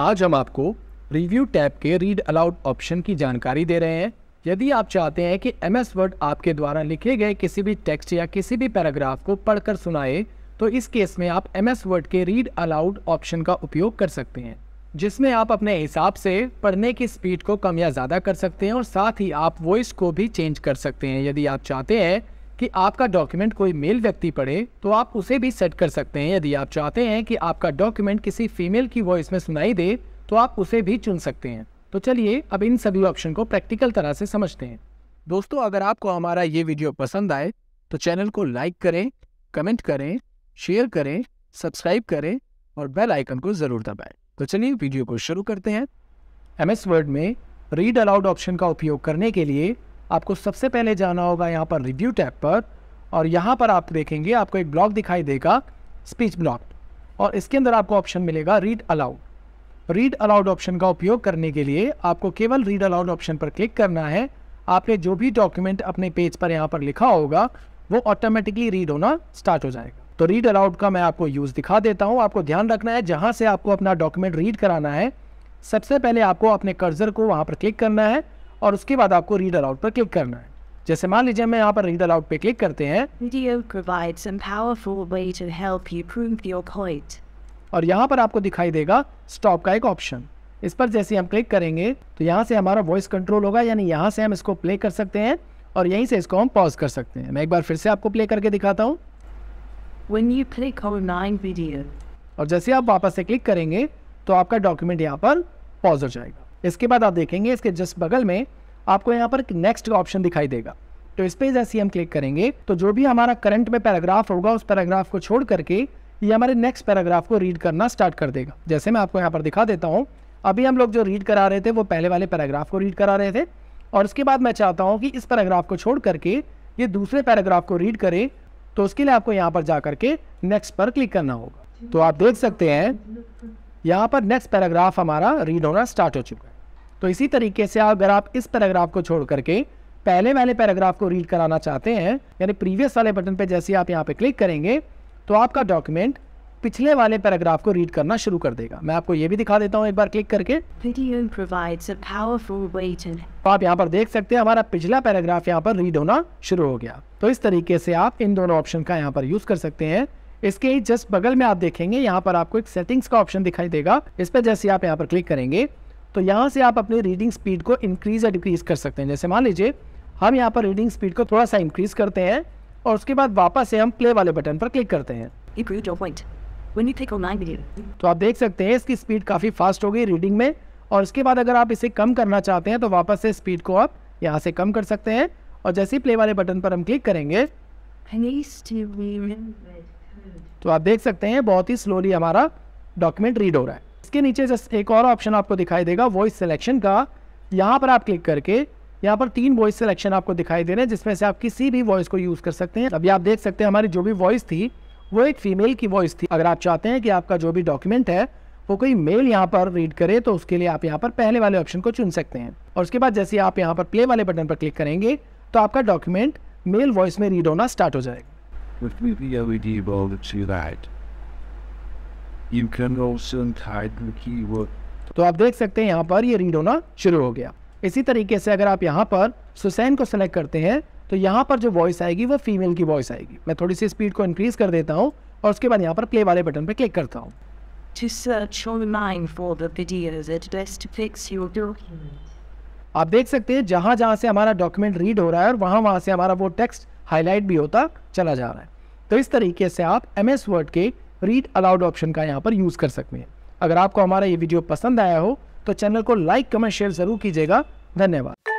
आज हम आपको रिव्यू टैब के रीड अलाउड ऑप्शन की जानकारी दे रहे हैं। यदि आप चाहते हैं कि MS वर्ड आपके द्वारा लिखे गए किसी भी टेक्स्ट या किसी भी पैराग्राफ को पढ़कर सुनाए, तो इस केस में आप MS वर्ड के रीड अलाउड ऑप्शन का उपयोग कर सकते हैं, जिसमें आप अपने हिसाब से पढ़ने की स्पीड को कम या ज़्यादा कर सकते हैं और साथ ही आप वॉइस को भी चेंज कर सकते हैं। यदि आप चाहते हैं कि आपका डॉक्यूमेंट कोई मेल व्यक्ति पढ़े तो आप उसे भी सेट कर सकते हैं। यदि आप चाहते हैं कि आपका डॉक्यूमेंट किसी फीमेल की वॉइस में सुनाई दे तो आप उसे भी चुन सकते हैं। तो चलिए अब इन सभी ऑप्शन को प्रैक्टिकल तरह से समझते हैं। दोस्तों, अगर आपको हमारा ये वीडियो पसंद आए तो चैनल को लाइक करें, कमेंट करें, शेयर करें, सब्सक्राइब करें और बेल आइकन को ज़रूर दबाएं। तो चलिए वीडियो को शुरू करते हैं। MS वर्ड में रीड अलाउड ऑप्शन का उपयोग करने के लिए आपको सबसे पहले जाना होगा यहाँ पर रिव्यू टैब पर, और यहाँ पर आप देखेंगे आपको एक ब्लॉक दिखाई देगा, स्पीच ब्लॉक, और इसके अंदर आपको ऑप्शन मिलेगा read aloud. Read aloud option का उपयोग करने के लिए आपको केवल रीड अलाउड ऑप्शन पर क्लिक करना है। आपने जो भी डॉक्यूमेंट अपने पेज पर यहाँ पर लिखा होगा वो ऑटोमेटिकली रीड होना स्टार्ट हो जाएगा। तो रीड अलाउड का मैं आपको यूज़ दिखा देता हूँ। आपको ध्यान रखना है जहाँ से आपको अपना डॉक्यूमेंट रीड कराना है, सबसे पहले आपको अपने कर्सर को वहाँ पर क्लिक करना है और उसके बाद आपको रीड अलाउड पर क्लिक करना है। जैसे मान लीजिए मैं यहाँ पर रीड अलाउड पर क्लिक करते हैं और यहाँ पर आपको दिखाई देगा स्टॉप का एक ऑप्शन। इस पर जैसे हम क्लिक करेंगे तो यहाँ से हमारा वॉइस कंट्रोल होगा, यानी यहाँ से हम इसको प्ले कर सकते हैं और यहीं से इसको हम पॉज कर सकते हैं। मैं एक बार फिर से आपको प्ले करके दिखाता हूँ। और जैसे आप वापस से क्लिक करेंगे तो आपका डॉक्यूमेंट यहाँ पर पॉज हो जाएगा। इसके बाद आप देखेंगे इसके जस्ट बगल में आपको यहाँ पर नेक्स्ट ऑप्शन दिखाई देगा, तो इस पर जैसे हम क्लिक करेंगे तो जो भी हमारा करंट में पैराग्राफ होगा उस पैराग्राफ को छोड़ करके ये हमारे नेक्स्ट पैराग्राफ को रीड करना स्टार्ट कर देगा। जैसे मैं आपको यहाँ पर दिखा देता हूँ, अभी हम लोग जो रीड करा रहे थे वो पहले वाले पैराग्राफ को रीड करा रहे थे, और उसके बाद मैं चाहता हूँ कि इस पैराग्राफ को छोड़ करके ये दूसरे पैराग्राफ को रीड करे, तो उसके लिए आपको यहाँ पर जा करके नेक्स्ट पर क्लिक करना होगा। तो आप देख सकते हैं यहाँ पर नेक्स्ट पैराग्राफ हमारा रीड होना स्टार्ट हो चुका है। तो इसी तरीके से अगर आप इस पैराग्राफ को छोड़ करके पहले वाले पैराग्राफ को रीड कराना चाहते हैं, यानी प्रीवियस वाले बटन पे जैसे आप यहाँ पे क्लिक करेंगे तो आपका डॉक्यूमेंट पिछले वाले पैराग्राफ को रीड करना शुरू कर देगा। मैं आपको ये भी दिखा देता हूँ एक बार क्लिक करके। तो आप यहाँ पर देख सकते हैं हमारा पिछला पैराग्राफ यहाँ पर रीड होना शुरू हो गया। तो इस तरीके से आप इन दोनों ऑप्शन का यहाँ पर यूज कर सकते हैं। इसके ही जस्ट बगल में आप देखेंगे यहाँ पर आपको एक सेटिंग्स का ऑप्शन दिखाई देगा। इस पर जैसे आप यहाँ पर क्लिक करेंगे तो यहाँ से आप अपनी रीडिंग स्पीड को इंक्रीज या डिक्रीज कर सकते हैं। जैसे मान लीजिए हम यहाँ पर रीडिंग स्पीड को थोड़ा सा इंक्रीज करते हैं और उसके बाद वापस से हम प्ले वाले बटन पर क्लिक करते हैं। तो आप देख सकते हैं इसकी स्पीड काफ़ी फास्ट हो गई रीडिंग में, और उसके बाद अगर आप इसे कम करना चाहते हैं तो वापस से स्पीड को आप यहाँ से कम कर सकते हैं, और जैसे ही प्ले वाले बटन पर हम क्लिक करेंगे तो आप देख सकते हैं बहुत ही स्लोली हमारा डॉक्यूमेंट रीड हो रहा है। इसके नीचे जस्ट एक और ऑप्शन आपको दिखाई देगा वॉइस सिलेक्शन का। यहाँ पर आप क्लिक करके यहाँ पर 3 वॉइस सिलेक्शन आपको दिखाई दे रहे हैं, जिसमें से आप किसी भी वॉइस को यूज़ कर सकते हैं। अभी आप देख सकते हैं हमारी जो भी वॉइस थी वो एक फीमेल की वॉइस थी। अगर आप चाहते हैं कि आपका जो भी डॉक्यूमेंट है वो कोई मेल यहाँ पर रीड करे तो उसके लिए आप यहाँ पर पहले वाले ऑप्शन को चुन सकते हैं, और उसके बाद जैसे आप यहाँ पर प्ले वाले बटन पर क्लिक करेंगे तो आपका डॉक्यूमेंट मेल वॉइस में रीड होना स्टार्ट हो जाएगा। तो आप देख सकते हैं यहाँ पर ये रीड होना शुरू हो गया। इसी तरीके से अगर आप यहाँ पर सुसैन को सेलेक्ट करते हैं तो यहाँ पर जो वॉइस आएगी वो फीमेल की वॉइस आएगी। मैं थोड़ी सी स्पीड को इंक्रीज कर देता हूँ और उसके बाद यहाँ पर प्ले वाले बटन पर क्लिक करता हूँ। आप देख सकते हैं जहाँ जहाँ से हमारा डॉक्यूमेंट रीड हो रहा है और वहाँ वहाँ से हमारा वो टेक्स्ट हाईलाइट भी होता चला जा रहा है। तो इस तरीके से आप MS वर्ड के रीड अलाउड ऑप्शन का यहाँ पर यूज़ कर सकते हैं। अगर आपको हमारा ये वीडियो पसंद आया हो तो चैनल को लाइक, कमेंट, शेयर ज़रूर कीजिएगा। धन्यवाद।